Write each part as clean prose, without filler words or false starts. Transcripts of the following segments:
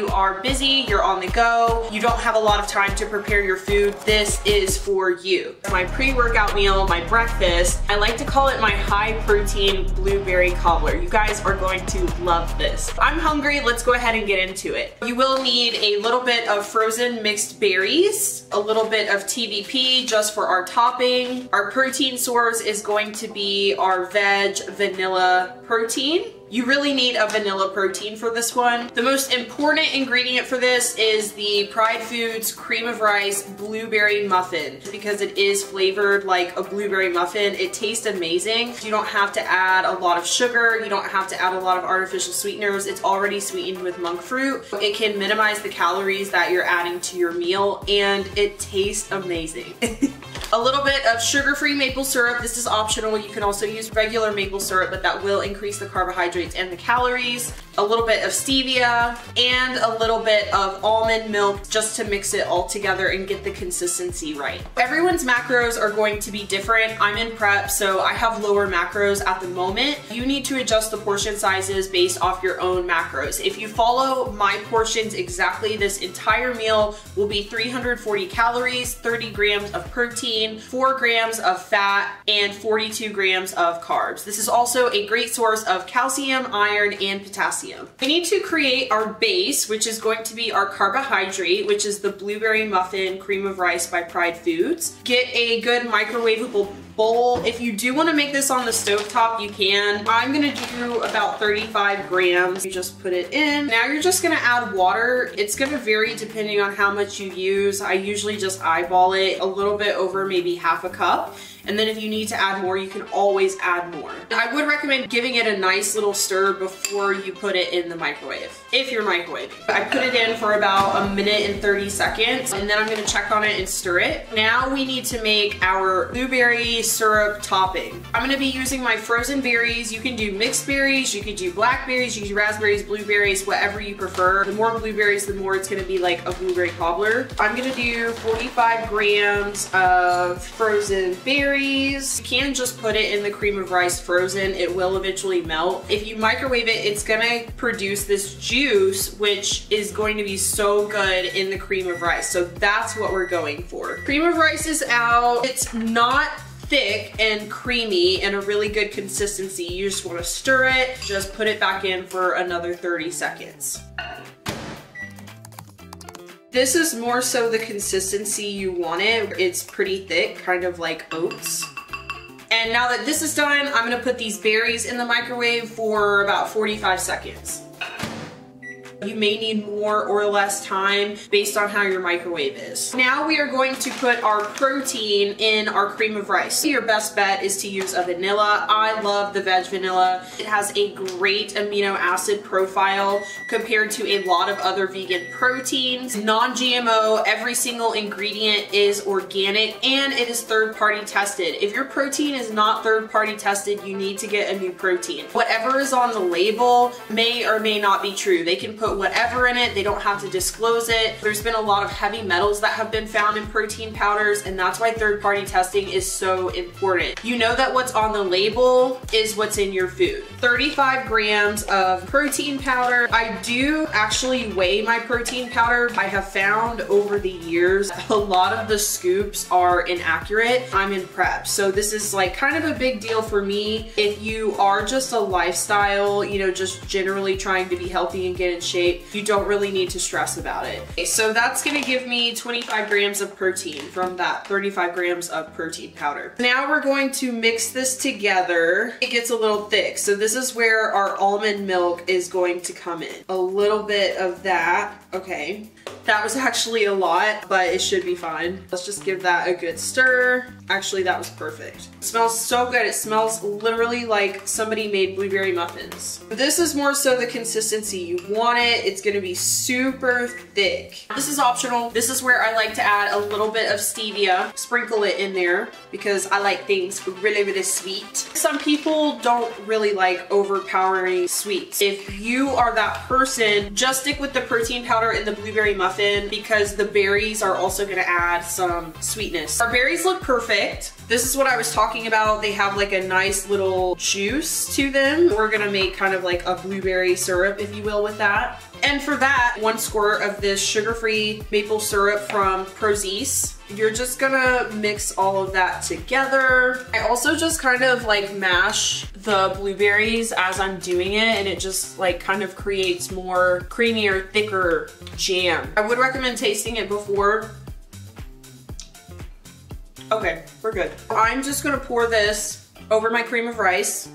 you are busy, you're on the go, you don't have a lot of time to prepare your food, this is for you. My pre-workout meal, my breakfast, I like to call it my high protein blueberry cobbler. You guys are going to love this. I'm hungry, let's go ahead and get into it. You will need a little bit of frozen mixed berries, a little bit of TVP just for our topping. Our protein source is going to be our veg vanilla protein. You really need a vanilla protein for this one. The most important ingredient for this is the Pride Foods cream of rice blueberry muffin because it is flavored like a blueberry muffin. It tastes amazing. You don't have to add a lot of sugar. You don't have to add a lot of artificial sweeteners. It's already sweetened with monk fruit. It can minimize the calories that you're adding to your meal and it tastes amazing. A little bit of sugar-free maple syrup. This is optional. You can also use regular maple syrup, but that will increase the carbohydrates and the calories. A little bit of stevia and a little bit of almond milk just to mix it all together and get the consistency right. Everyone's macros are going to be different. I'm in prep, so I have lower macros at the moment. You need to adjust the portion sizes based off your own macros. If you follow my portions exactly, this entire meal will be 340 calories, 30 grams of protein, 4 grams of fat, and 42 grams of carbs. This is also a great source of calcium, iron, and potassium. We need to create our base, which is going to be our carbohydrate, which is the blueberry muffin cream of rice by Pride Foods. Get a good microwavable bowl. If you do want to make this on the stovetop, you can. I'm going to do about 35 grams. You just put it in. Now you're just going to add water. It's going to vary depending on how much you use. I usually just eyeball it a little bit over maybe half a cup. And then if you need to add more, you can always add more. I would recommend giving it a nice little stir before you put it in the microwave, if you're microwaving. I put it in for about a minute and 30 seconds, and then I'm gonna check on it and stir it. Now we need to make our blueberry syrup topping. I'm gonna be using my frozen berries. You can do mixed berries, you can do blackberries, you can do raspberries, blueberries, whatever you prefer. The more blueberries, the more it's gonna be like a blueberry cobbler. I'm gonna do 45 grams of frozen berries. You can just put it in the cream of rice frozen. It will eventually melt. If you microwave it, it's gonna produce this juice, which is going to be so good in the cream of rice. So that's what we're going for. Cream of rice is out. It's not thick and creamy and a really good consistency. You just wanna stir it, just put it back in for another 30 seconds. This is more so the consistency you want it. It's pretty thick, kind of like oats. And now that this is done, I'm gonna put these berries in the microwave for about 45 seconds. You may need more or less time based on how your microwave is. Now we are going to put our protein in our cream of rice. Your best bet is to use a vanilla. I love the Vedge vanilla. It has a great amino acid profile compared to a lot of other vegan proteins. Non-GMO, every single ingredient is organic and it is third-party tested. If your protein is not third-party tested, you need to get a new protein. Whatever is on the label may or may not be true. They can put whatever in it. They don't have to disclose it. There's been a lot of heavy metals that have been found in protein powders, and that's why third-party testing is so important. You know that what's on the label is what's in your food. 35 grams of protein powder. I do actually weigh my protein powder. I have found over the years a lot of the scoops are inaccurate. I'm in prep, so this is like kind of a big deal for me. If you are just a lifestyle, you know, just generally trying to be healthy and get in shape, you don't really need to stress about it. Okay, so that's gonna give me 25 grams of protein from that 35 grams of protein powder. Now we're going to mix this together. It gets a little thick, so this is where our almond milk is going to come in. A little bit of that. Okay, that was actually a lot, but it should be fine. Let's just give that a good stir. Actually, that was perfect. It smells so good. It smells literally like somebody made blueberry muffins. This is more so the consistency you want it. It's gonna be super thick. This is optional. This is where I like to add a little bit of stevia. Sprinkle it in there because I like things really, really sweet. Some people don't really like overpowering sweets. If you are that person, just stick with the protein powder and the blueberry muffin because the berries are also gonna add some sweetness. Our berries look perfect. This is what I was talking about. They have like a nice little juice to them. We're gonna make kind of like a blueberry syrup, if you will, with that. And for that, 1 squirt of this sugar-free maple syrup from Prozis. You're just gonna mix all of that together. I also just kind of like mash the blueberries as I'm doing it, and it just like kind of creates more creamier, thicker jam. I would recommend tasting it before. Okay, we're good. I'm just gonna pour this over my cream of rice.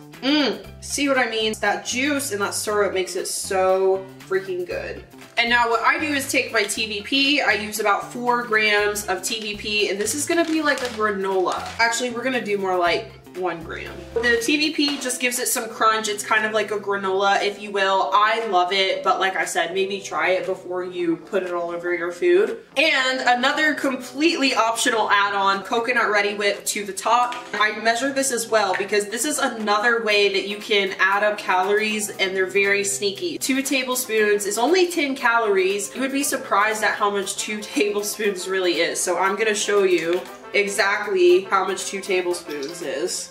See what I mean? That juice and that syrup makes it so freaking good. And now what I do is take my TVP. I use about 4 grams of TVP, and this is gonna be like a granola. Actually, we're gonna do more like 1 gram. The TVP just gives it some crunch. It's kind of like a granola, if you will. I love it, but like I said, maybe try it before you put it all over your food. And another completely optional add-on, coconut ready whip to the top. I measure this as well because this is another way that you can add up calories, and they're very sneaky. 2 tablespoons is only 10 calories. You would be surprised at how much 2 tablespoons really is. So I'm gonna show you exactly how much 2 tablespoons is.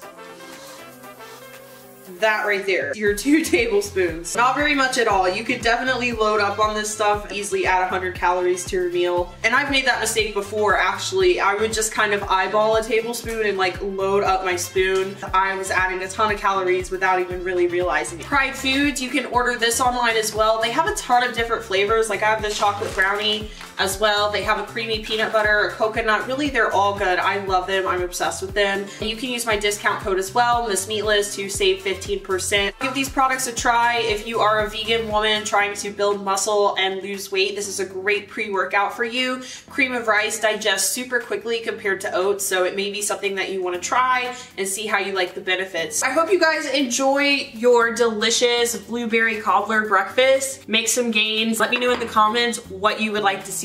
That right there, your 2 tablespoons. Not very much at all. You could definitely load up on this stuff, easily add 100 calories to your meal. And I've made that mistake before, actually. I would just kind of eyeball a tablespoon and like load up my spoon. I was adding a ton of calories without even really realizing it. Pride Foods, you can order this online as well. They have a ton of different flavors. Like I have the chocolate brownie as well. They have a creamy peanut butter, a coconut. Really, they're all good. I love them. I'm obsessed with them. And you can use my discount code as well, Miss Meatless, to save 15%. Give these products a try. If you are a vegan woman trying to build muscle and lose weight, this is a great pre-workout for you. Cream of rice digests super quickly compared to oats, so it may be something that you want to try and see how you like the benefits. I hope you guys enjoy your delicious blueberry cobbler breakfast. Make some gains. Let me know in the comments what you would like to see